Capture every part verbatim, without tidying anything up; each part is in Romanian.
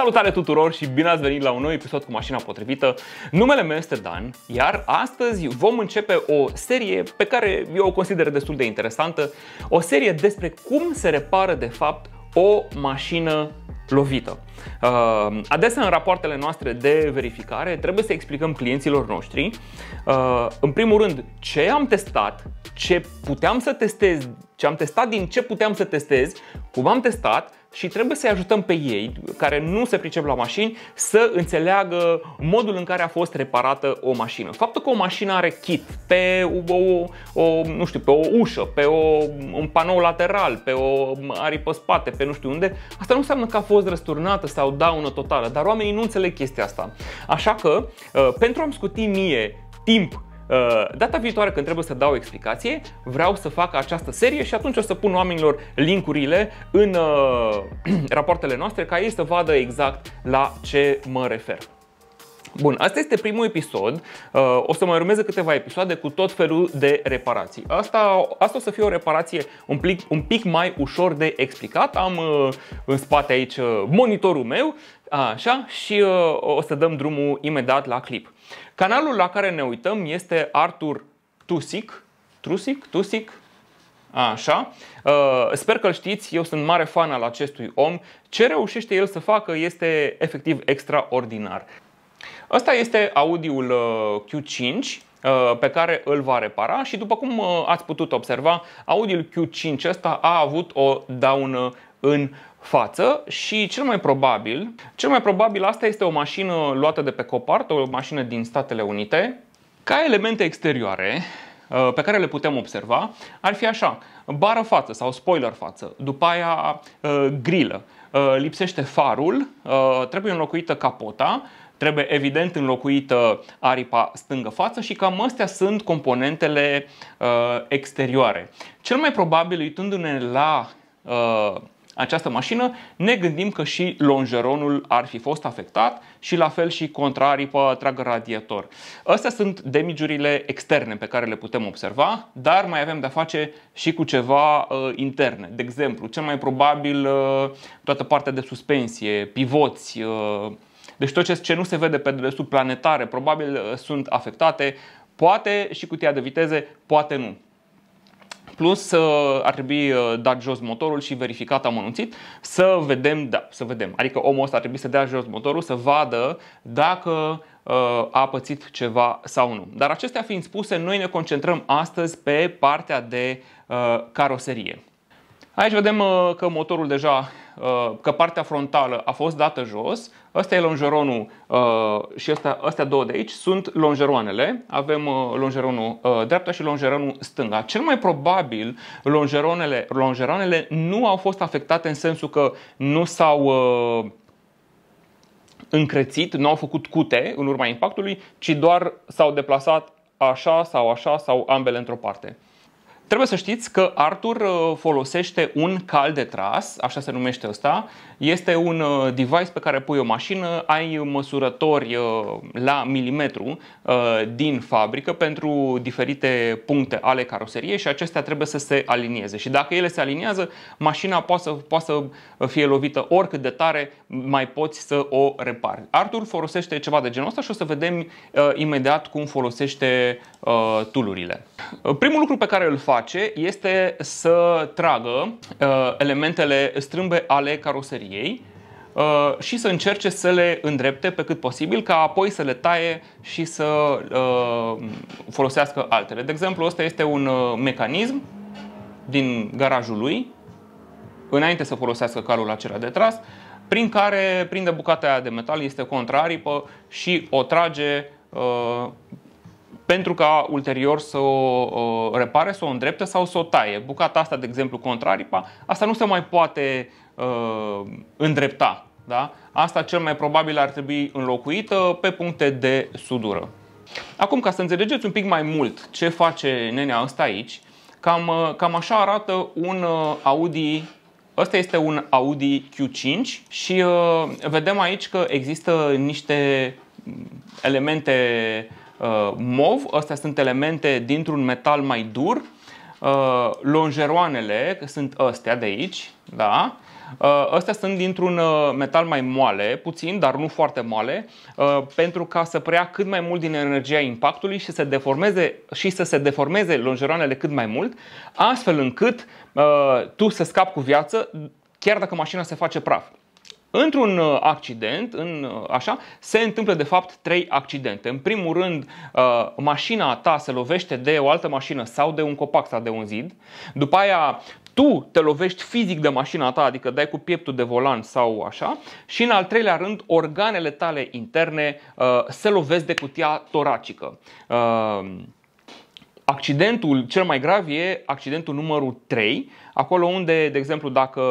Salutare tuturor și bine ați venit la un nou episod cu Masina Potrivită. Numele meu este Dan, iar astăzi vom începe o serie pe care eu o consider destul de interesantă. O serie despre cum se repară de fapt o mașină lovită. Adesea în rapoartele noastre de verificare trebuie să explicăm clienților noștri în primul rând ce am testat, ce puteam să testez, ce am testat din ce puteam să testez, cum am testat și trebuie să-i ajutăm pe ei, care nu se pricep la mașini, să înțeleagă modul în care a fost reparată o mașină. Faptul că o mașină are kit pe o, o, nu știu, pe o ușă, pe o, un panou lateral, pe o aripă spate, pe nu știu unde, asta nu înseamnă că a fost răsturnată sau daună totală, dar oamenii nu înțeleg chestia asta. Așa că, pentru a-mi scuti mie timp data viitoare când trebuie să dau explicație, vreau să fac această serie și atunci o să pun oamenilor linkurile în uh, rapoartele noastre ca ei să vadă exact la ce mă refer. Bun, asta este primul episod. O să mai urmeze câteva episoade cu tot felul de reparații. Asta, asta o să fie o reparație un pic, un pic mai ușor de explicat. Am în spate aici monitorul meu, așa, și o să dăm drumul imediat la clip. Canalul la care ne uităm este Artur Tussik. Tussik? Tussik? Așa. Sper că-l știți, eu sunt mare fan al acestui om. Ce reușește el să facă este efectiv extraordinar. Asta este Audi-ul Q cinci pe care îl va repara și după cum ați putut observa, Audi-ul Q cinci ăsta a avut o daună în față și cel mai probabil, cel mai probabil asta este o mașină luată de pe Copart, o mașină din Statele Unite. Ca elemente exterioare pe care le putem observa ar fi așa, bară față sau spoiler față, după aia grilă, lipsește farul, trebuie înlocuită capota, trebuie evident înlocuită aripa stângă față și cam astea sunt componentele uh, exterioare. Cel mai probabil, uitându-ne la uh, această mașină, ne gândim că și lonjeronul ar fi fost afectat și la fel și contraaripă, tragă radiator. Astea sunt damage-urile externe pe care le putem observa, dar mai avem de-a face și cu ceva uh, interne. De exemplu, cel mai probabil uh, toată partea de suspensie, pivoți, uh, deci tot ce nu se vede pe dedesubt, planetare, probabil sunt afectate, poate și cutia de viteze, poate nu. Plus ar trebui dat jos motorul și verificat amănunțit să vedem, da, să vedem. Adică omul ăsta ar trebui să dea jos motorul să vadă dacă a pățit ceva sau nu. Dar acestea fiind spuse, noi ne concentrăm astăzi pe partea de caroserie. Aici vedem că motorul deja, că partea frontală a fost dată jos. Ăsta e lonjeronul și ăsta, astea două de aici sunt lonjeroanele. Avem lonjeronul dreapta și lonjeronul stânga. Cel mai probabil lonjeroanele, lonjeroanele nu au fost afectate în sensul că nu s-au încrețit, nu au făcut cute în urma impactului, ci doar s-au deplasat așa sau așa sau ambele într-o parte. Trebuie să știți că Artur folosește un cal de tras, așa se numește ăsta. Este un device pe care pui o mașină, ai măsurători la milimetru din fabrică pentru diferite puncte ale caroseriei și acestea trebuie să se alinieze. Și dacă ele se aliniază, mașina poate să, poate să fie lovită oricât de tare mai poți să o repari. Artur folosește ceva de genul ăsta și o să vedem imediat cum folosește tool-urile. Primul lucru pe care îl face este să tragă uh, elementele strâmbe ale caroseriei uh, și să încerce să le îndrepte pe cât posibil, ca apoi să le taie și să uh, folosească altele. De exemplu, ăsta este un uh, mecanism din garajul lui, înainte să folosească calul acela de tras, prin care prinde bucata aia de metal, este contra aripă și o trage uh, pentru ca ulterior să o repare, să o îndrepte sau să o taie. Bucata asta, de exemplu, contra aripa, asta nu se mai poate uh, îndrepta. Da? Asta cel mai probabil ar trebui înlocuită pe puncte de sudură. Acum, ca să înțelegeți un pic mai mult ce face nenea ăsta aici, cam, cam așa arată un Audi. Ăsta este un Audi Q cinci și uh, vedem aici că există niște elemente mov, astea sunt elemente dintr-un metal mai dur. Lonjeroanele sunt astea de aici, da? Astea sunt dintr-un metal mai moale, puțin, dar nu foarte moale, pentru ca să preia cât mai mult din energia impactului și să se deformeze, și să se deformeze longeroanele cât mai mult, astfel încât tu să scapi cu viață chiar dacă mașina se face praf. Într-un accident, în, așa, se întâmplă de fapt trei accidente. În primul rând, mașina ta se lovește de o altă mașină sau de un copac sau de un zid. După aia tu te lovești fizic de mașina ta, adică dai cu pieptul de volan sau așa. Și în al treilea rând, organele tale interne se lovesc de cutia toracică. Accidentul cel mai grav e accidentul numărul trei, acolo unde, de exemplu, dacă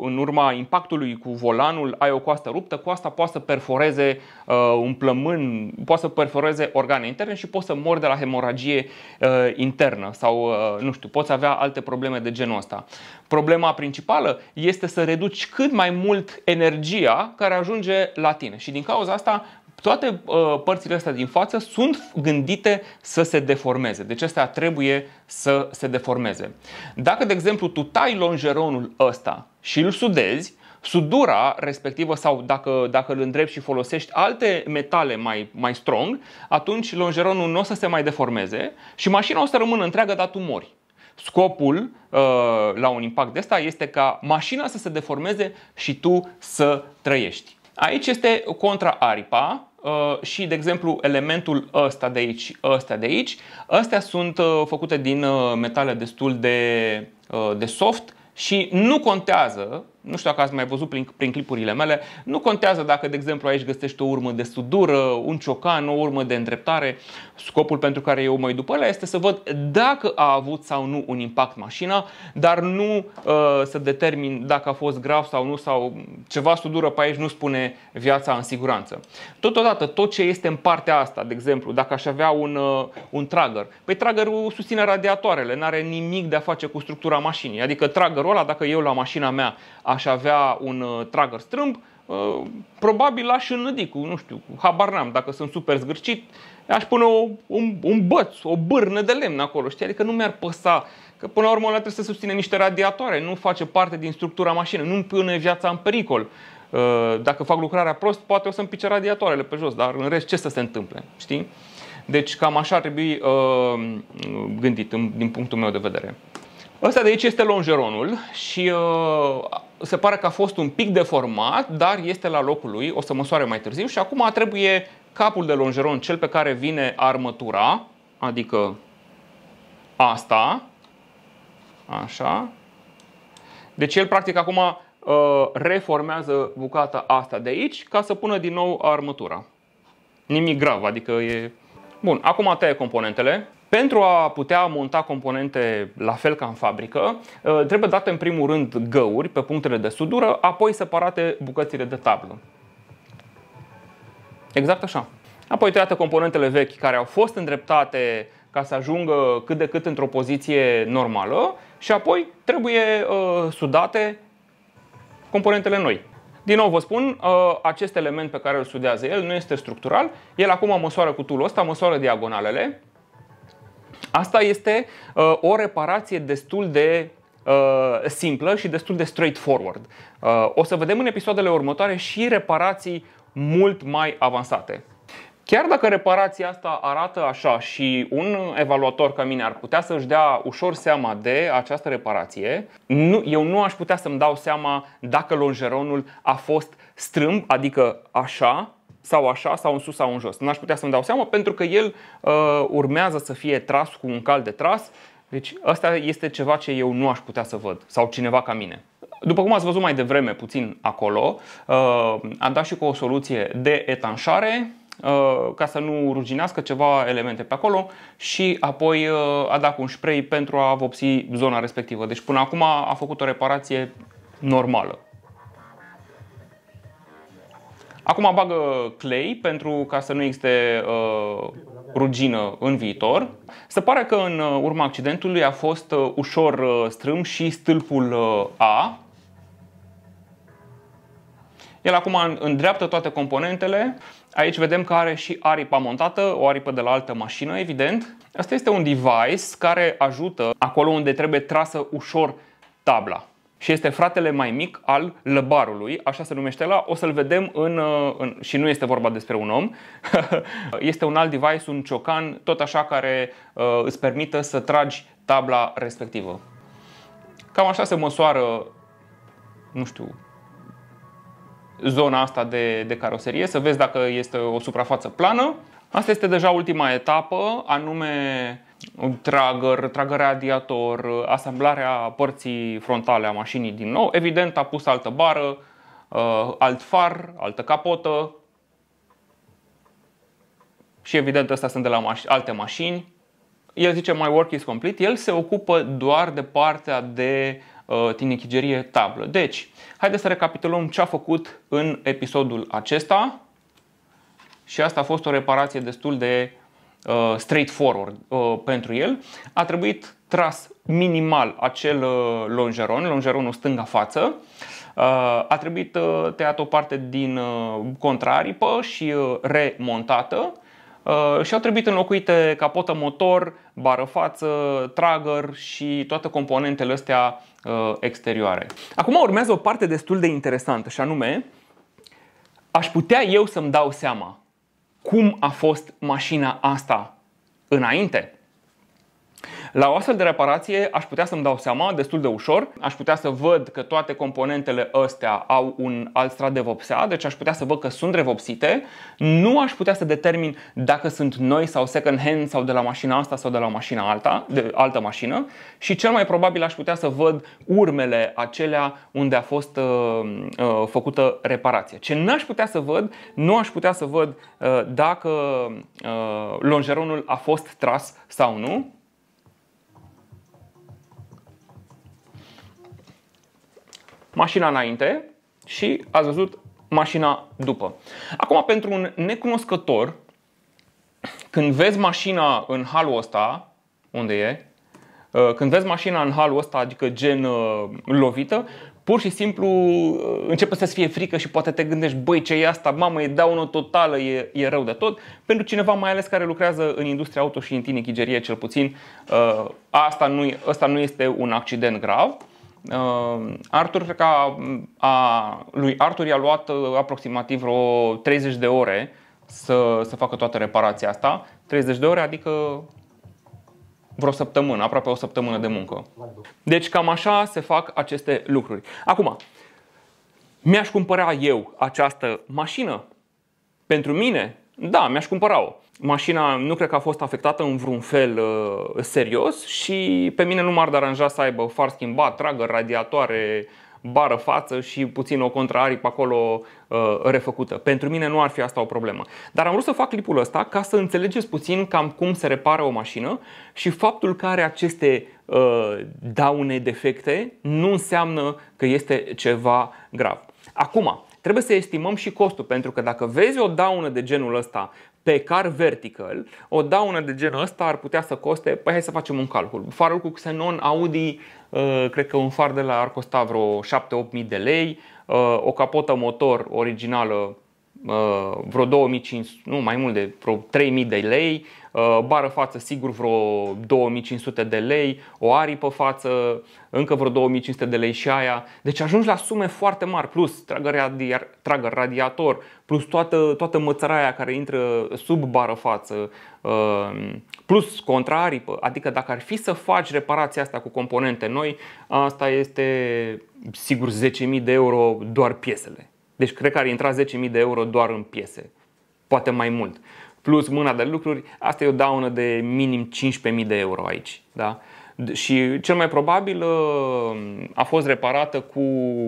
în urma impactului cu volanul ai o coastă ruptă, coasta poate să perforeze uh, un plămân, poate să perforeze organe interne și poți să mori de la hemoragie uh, internă sau, uh, nu știu, poți avea alte probleme de genul ăsta. Problema principală este să reduci cât mai mult energia care ajunge la tine și din cauza asta toate uh, părțile astea din față sunt gândite să se deformeze. Deci astea trebuie să se deformeze. Dacă, de exemplu, tu tai longeronul ăsta și îl sudezi, sudura respectivă sau dacă, dacă îl îndrepti și folosești alte metale mai, mai strong, atunci longeronul nu o să se mai deformeze și mașina o să rămână întreagă, dar tu mori. Scopul uh, la un impact de ăsta este ca mașina să se deformeze și tu să trăiești. Aici este contra aripa și, de exemplu, elementul ăsta de aici și ăsta de aici. Astea sunt făcute din metale destul de, de soft și nu contează, nu știu dacă ați mai văzut prin, prin clipurile mele, nu contează dacă, de exemplu, aici găsești o urmă de sudură, un ciocan, o urmă de îndreptare. Scopul pentru care eu mă uit după ăla este să văd dacă a avut sau nu un impact mașina, dar nu uh, să determin dacă a fost grav sau nu, sau ceva sudură pe aici nu spune viața în siguranță. Totodată, tot ce este în partea asta, de exemplu, dacă aș avea un, uh, un tragăr, păi tragărul susține radiatoarele, n-are nimic de a face cu structura mașinii. Adică tragărul ăla, dacă eu la mașina mea aș avea un tragăr strâmb, probabil aș înădi cu, nu știu, habar n-am, dacă sunt super zgârcit, aș pune o, un, un băț, o bârnă de lemn acolo, știi? Adică nu mi-ar păsa, că până la urmă trebuie să susține niște radiatoare, nu face parte din structura mașinii, nu-mi pune viața în pericol. Dacă fac lucrarea prost, poate o să-mi pice radiatoarele pe jos, dar în rest ce să se întâmple, știi? Deci cam așa ar trebui uh, gândit din punctul meu de vedere. Ăsta de aici este longeronul și uh, se pare că a fost un pic deformat, dar este la locul lui, o să măsoare mai târziu și acum trebuie capul de longeron, cel pe care vine armătura, adică asta, așa. Deci el practic acum uh, reformează bucata asta de aici ca să pună din nou armătura. Nimic grav, adică e... Bun, acum taie componentele. Pentru a putea monta componente la fel ca în fabrică, trebuie date în primul rând găuri pe punctele de sudură, apoi separate bucățile de tablă. Exact așa. Apoi tăiate componentele vechi care au fost îndreptate ca să ajungă cât de cât într-o poziție normală și apoi trebuie sudate componentele noi. Din nou vă spun, acest element pe care îl sudează el nu este structural. El acum măsoară cu tool-ul ăsta, măsoară diagonalele. Asta este uh, o reparație destul de uh, simplă și destul de straightforward. Uh, o să vedem în episoadele următoare și reparații mult mai avansate. Chiar dacă reparația asta arată așa și un evaluator ca mine ar putea să-și dea ușor seama de această reparație, nu, eu nu aș putea să-mi dau seama dacă longeronul a fost strâmb, adică așa, sau așa, sau în sus, sau în jos. N-aș putea să-mi dau seama pentru că el uh, urmează să fie tras cu un cal de tras. Deci asta este ceva ce eu nu aș putea să văd, sau cineva ca mine. După cum ați văzut mai devreme puțin acolo, uh, am dat și cu o soluție de etanșare uh, ca să nu ruginească ceva elemente pe acolo și apoi uh, a dat cu un spray pentru a vopsi zona respectivă. Deci până acum a făcut o reparație normală. Acum bagă clay pentru ca să nu existe uh, rugină în viitor. Se pare că în urma accidentului a fost ușor strâmb și stâlpul A. El acum îndreaptă toate componentele. Aici vedem că are și aripa montată, o aripă de la altă mașină, evident. Asta este un device care ajută acolo unde trebuie trasă ușor tabla. și este fratele mai mic al lăbarului, așa se numește ăla, o să-l vedem în, în... și nu este vorba despre un om, este un alt device, un ciocan, tot așa, care uh, îți permite să tragi tabla respectivă. Cam așa se măsoară, nu știu, zona asta de, de caroserie, să vezi dacă este o suprafață plană. Asta este deja ultima etapă, anume tragăr, tragă radiator, asamblarea părții frontale a mașinii din nou. Evident, a pus altă bară, alt far, altă capotă și evident astea sunt de la maș- alte mașini. El zice my work is complete, el se ocupă doar de partea de tinichigerie tablă. Deci, haideți să recapitulăm ce a făcut în episodul acesta. Și asta a fost o reparație destul de uh, straightforward uh, pentru el. A trebuit tras minimal acel uh, longeron, longeronul stânga-față. Uh, a trebuit uh, tăiat o parte din uh, contraaripă și uh, remontată. Uh, și au trebuit înlocuite capotă motor, bară față, tragăr și toate componentele astea uh, exterioare. Acum urmează o parte destul de interesantă și anume, aș putea eu să-mi dau seama cum a fost mașina asta înainte. La o astfel de reparație aș putea să-mi dau seama destul de ușor, aș putea să văd că toate componentele astea au un alt strat de vopsea, deci aș putea să văd că sunt revopsite, nu aș putea să determin dacă sunt noi sau second hand sau de la mașina asta sau de la mașina alta, de altă mașină și cel mai probabil aș putea să văd urmele acelea unde a fost uh, uh, făcută reparație. Ce n-aș putea să văd, nu aș putea să văd uh, dacă uh, longeronul a fost tras sau nu. Mașina înainte și ați văzut mașina după. Acum, pentru un necunoscător, când vezi mașina în halul ăsta, unde e, când vezi mașina în halul ăsta, adică gen lovită, pur și simplu începe să-ți fie frică și poate te gândești, băi, ce e asta, mamă, e daună totală, e, e rău de tot. Pentru cineva mai ales care lucrează în industria auto și în tinichigerie, cel puțin, asta nu, asta nu este un accident grav. Artur, cred că a, a, lui Artur i-a luat aproximativ vreo treizeci de ore să, să facă toată reparația asta. treizeci de ore, adică vreo săptămână, aproape o săptămână de muncă. Deci cam așa se fac aceste lucruri. Acum, mi-aș cumpăra eu această mașină? Pentru mine? Da, mi-aș cumpăra-o. Mașina nu cred că a fost afectată în vreun fel uh, serios și pe mine nu m-ar deranja să aibă far schimbat, tragă, radiatoare, bară față și puțin o contraaripă acolo uh, refăcută. Pentru mine nu ar fi asta o problemă. Dar am vrut să fac clipul ăsta ca să înțelegeți puțin cam cum se repară o mașină și faptul că are aceste uh, daune, defecte, nu înseamnă că este ceva grav. Acum, trebuie să estimăm și costul, pentru că dacă vezi o daună de genul ăsta pe car vertical, o daună de genul ăsta ar putea să coste, păi hai să facem un calcul. Farul cu xenon Audi, cred că un far de la ar costa vreo șapte opt mii de lei, o capotă motor originală vreo două mii cinci sute, nu, mai mult de vreo trei mii de lei, bară față sigur vreo două mii cinci sute de lei, o aripă față încă vreo două mii cinci sute de lei și aia. Deci ajungi la sume foarte mari, plus tragă radiator, tragă radiator, plus toată, toată mățăraia care intră sub bară față, plus contraaripă. Adică dacă ar fi să faci reparația asta cu componente noi, asta este sigur zece mii de euro doar piesele. Deci cred că ar intra zece mii de euro doar în piese, poate mai mult. Plus mâna de lucruri, asta e o daună de minim cincisprezece mii de euro aici. Da? Și cel mai probabil a fost reparată cu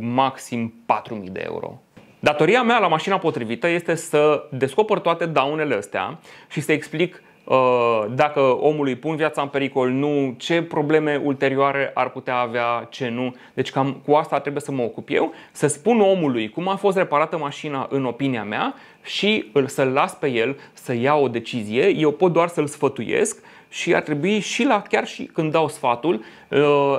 maxim patru mii de euro. Datoria mea la Mașina Potrivită este să descoper toate daunele astea și să explic dacă omului pun viața în pericol, nu, ce probleme ulterioare ar putea avea, ce nu. Deci cam cu asta trebuie să mă ocup eu, să spun omului cum a fost reparată mașina în opinia mea și să-l las pe el să ia o decizie. Eu pot doar să-l sfătuiesc și ar trebui și la, chiar și când dau sfatul,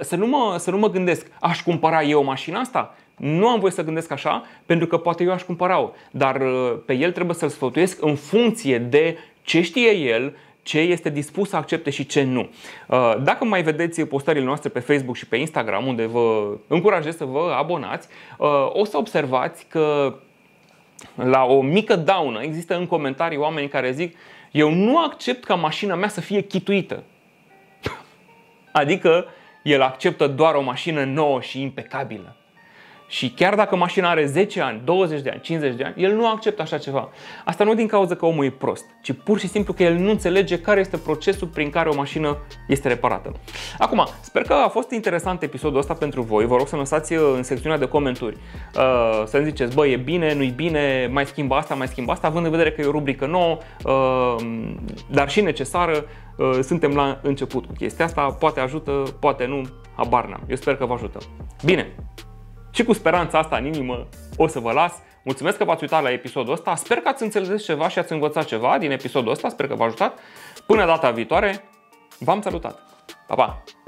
să nu mă, să nu mă gândesc, aș cumpăra eu mașina asta? Nu am voie să gândesc așa, pentru că poate eu aș cumpăra-o, dar pe el trebuie să-l sfătuiesc în funcție de ce știe el, ce este dispus să accepte și ce nu. Dacă mai vedeți postările noastre pe Facebook și pe Instagram, unde vă încurajez să vă abonați, o să observați că la o mică daună există în comentarii oameni care zic: eu nu accept ca mașina mea să fie chituită. Adică el acceptă doar o mașină nouă și impecabilă. Și chiar dacă mașina are zece ani, douăzeci de ani, cincizeci de ani, el nu acceptă așa ceva. Asta nu din cauza că omul e prost, ci pur și simplu că el nu înțelege care este procesul prin care o mașină este reparată. Acum, sper că a fost interesant episodul ăsta pentru voi. Vă rog să lăsați în secțiunea de comentarii să-mi ziceți: bă, e bine, nu-i bine, mai schimb asta, mai schimb asta, având în vedere că e o rubrică nouă, dar și necesară. Suntem la început cu chestia asta, poate ajută, poate nu, habar n-am. Eu sper că vă ajută. Bine! Și cu speranța asta în inimă o să vă las. Mulțumesc că v-ați uitat la episodul ăsta. Sper că ați înțeles ceva și ați învățat ceva din episodul ăsta. Sper că v-a ajutat. Până data viitoare, v-am salutat. Pa, pa!